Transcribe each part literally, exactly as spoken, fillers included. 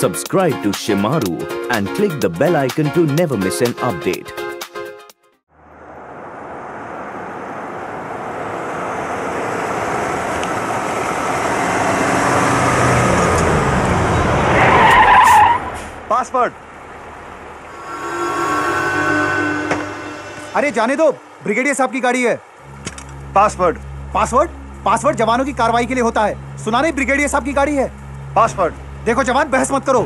Subscribe to Shemaroo and click the bell icon to never miss an update. Password. अरे जाने दो, brigadier साहब की गाड़ी है। पासवर्ड पासवर्ड पासवर्ड जवानों की कार्रवाई के लिए होता है। सुना नहीं, ब्रिगेडियर साहब की गाड़ी है। पासवर्ड। देखो जवान, बहस मत करो।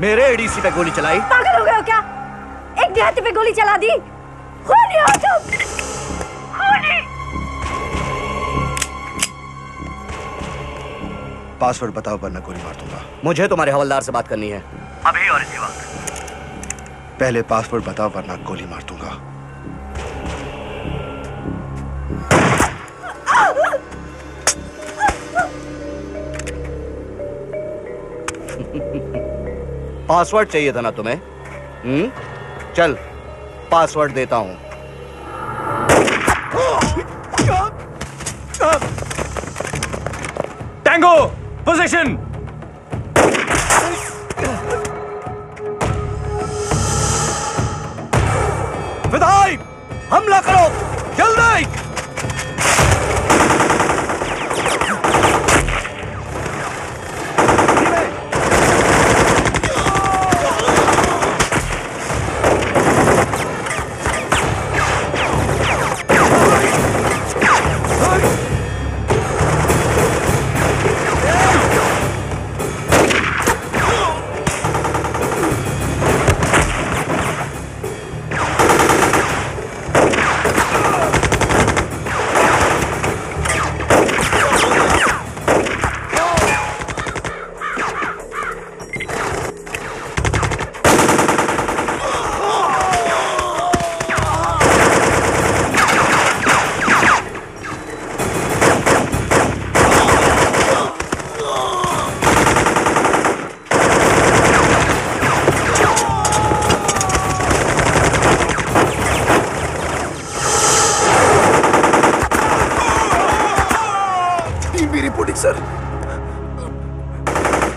मेरे एडीसी पे गोली चलाई। पागल हो गए हो क्या? एक देहाती पे गोली चला दी। खूनी हो तुम। खूनी। पासवर्ड बताओ वरना गोली मार दूंगा। मुझे तुम्हारे हवलदार से बात करनी है अभी और इसी वक्त। पहले पासवर्ड बताओ वरना गोली मार दूंगा। पासवर्ड चाहिए था ना तुम्हें? हम्म, चल पासवर्ड देता हूं। Tango position. विदाई, हमला करो जल्दी।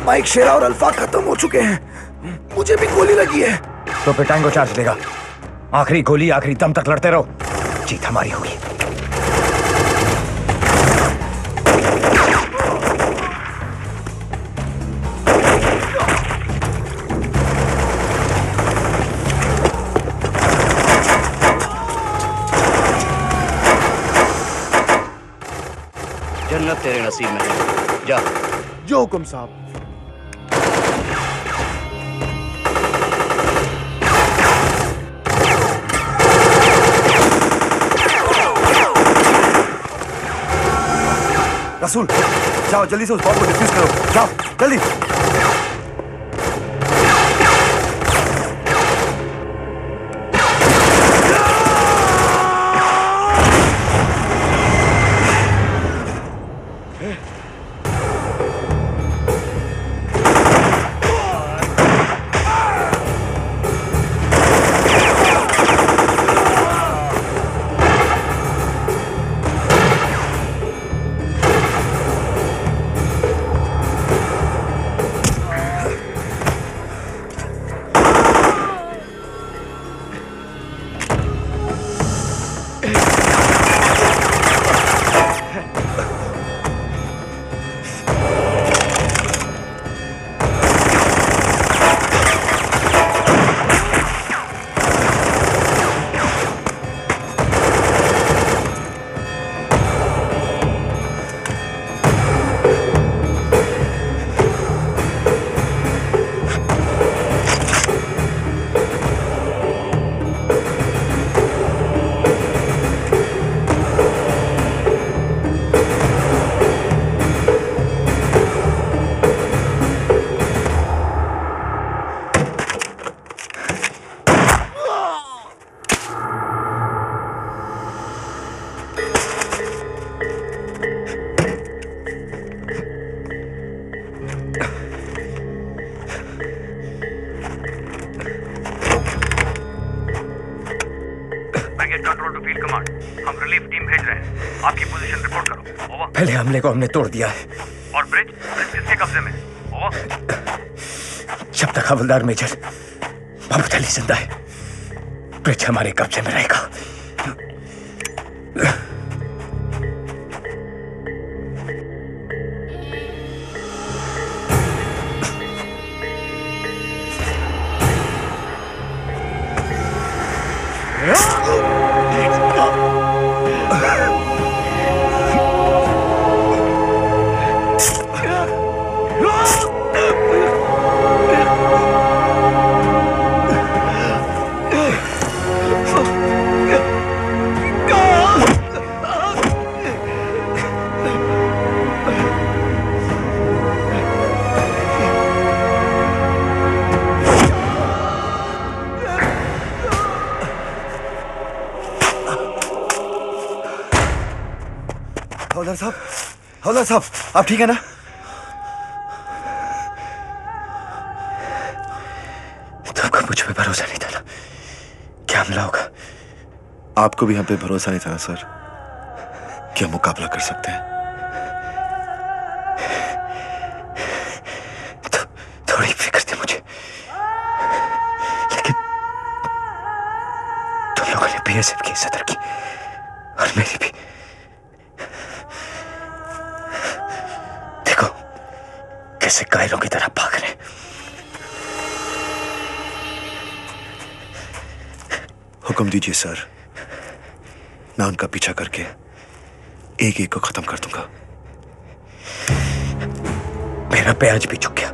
माइक, शेरा और अल्फा खत्म हो चुके हैं। मुझे भी गोली लगी है। तो फिर टैंगो चार्ज लेगा। आखिरी गोली आखिरी दम तक लड़ते रहो, जीत हमारी होगी। जन्नत तेरे नसीब में है, जा। जो हुकुम साहब। रसूल, जाओ जल्दी से उस बॉम्ब को डिफ्यूज करो। जाओ जल्दी। कंट्रोल टू फील्ड कमांड, हम रिलीफ टीम भेज रहे हैं, आपकी पोजीशन रिपोर्ट करो। ओवर। पहले हमले को हमने तोड़ दिया है और ब्रिज ब्रिज किसके कब्जे में? ओवर। जब तक हवलदार मेजर मोहम्मद अली जिंदा है, ब्रिज हमारे कब्जे में रहेगा। साहब आप ठीक है ना? तुमको मुझ पे भरोसा नहीं था ना, क्या हमला होगा? आपको भी हम पे भरोसा नहीं था ना सर, क्या मुकाबला कर सकते हैं? तो, थोड़ी फिक्र थी मुझे, लेकिन तुम लोगों ने बीएसएफ की सदर की और मेरी भी। कैसे कायरों की तरह भाग रहे, हुक्म दीजिए सर, मैं उनका पीछा करके एक एक को खत्म कर दूंगा। मेरा प्याज भी चुक गया,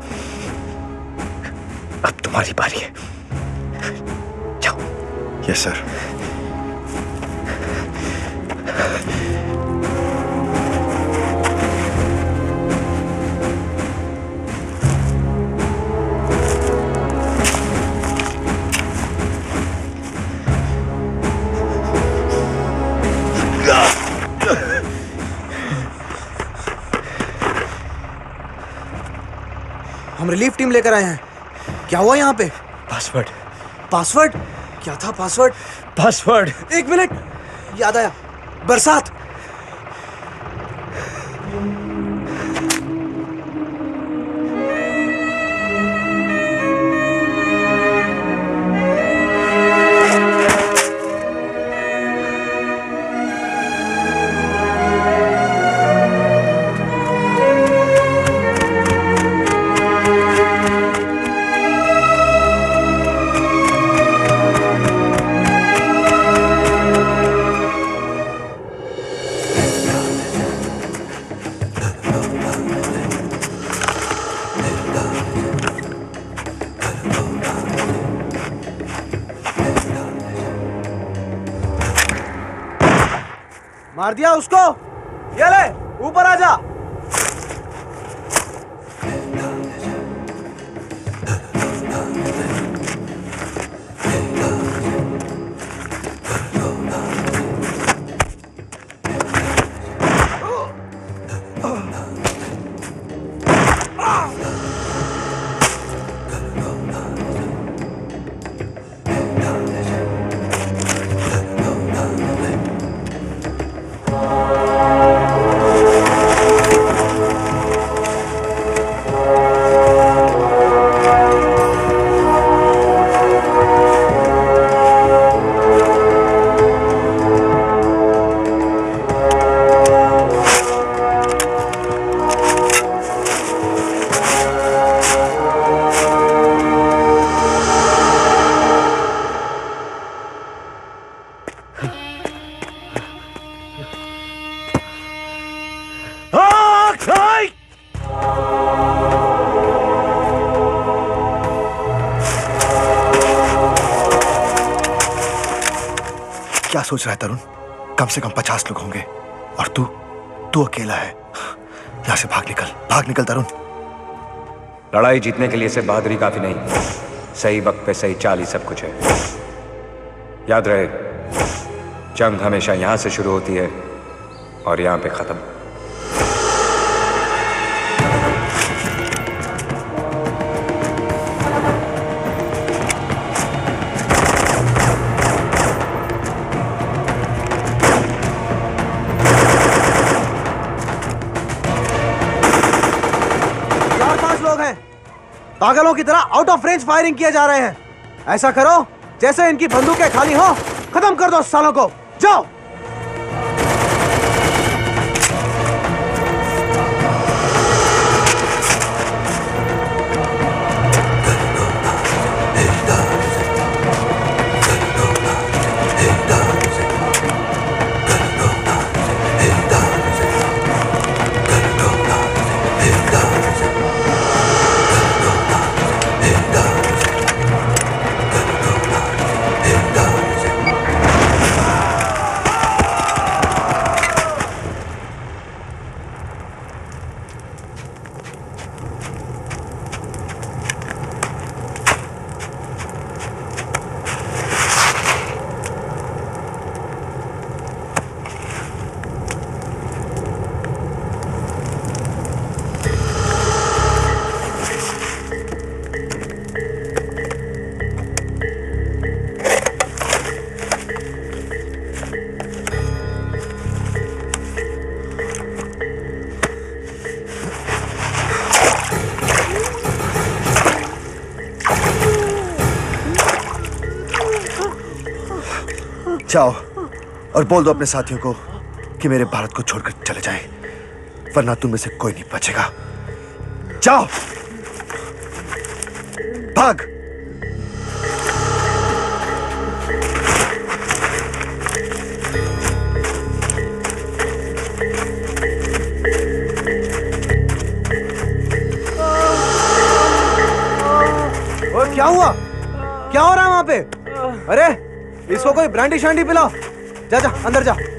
अब तुम्हारी बारी है, जाओ। Yes sir. रिलीफ टीम लेकर आए हैं। क्या हुआ यहाँ पे? पासवर्ड। पासवर्ड? क्या था पासवर्ड? पासवर्ड। एक मिनट, याद आया, बरसात। मार दिया उसको, ये ले ऊपर आ जा। सोच रहा है तरुण, कम से कम पचास लोग होंगे और तू तू अकेला है। यहां से भाग निकल, भाग निकल तरुण। लड़ाई जीतने के लिए सिर्फ बहादुरी काफी नहीं, सही वक्त पे सही चाल ही सब कुछ है। याद रहे, जंग हमेशा यहां से शुरू होती है और यहां पे खत्म। पागलों की तरह आउट ऑफ रेंज फायरिंग किए जा रहे हैं। ऐसा करो जैसे इनकी बंदूकें खाली हो, खत्म कर दो सालों को, जाओ। जाओ और बोल दो अपने साथियों को कि मेरे भारत को छोड़कर चले जाएं, वरना तुम में से कोई नहीं बचेगा। जाओ, भाग। और क्या हुआ? क्या हो रहा है वहां पे? अरे इसको कोई ब्रांडी शांडी पिलाओ। जा जा अंदर जा।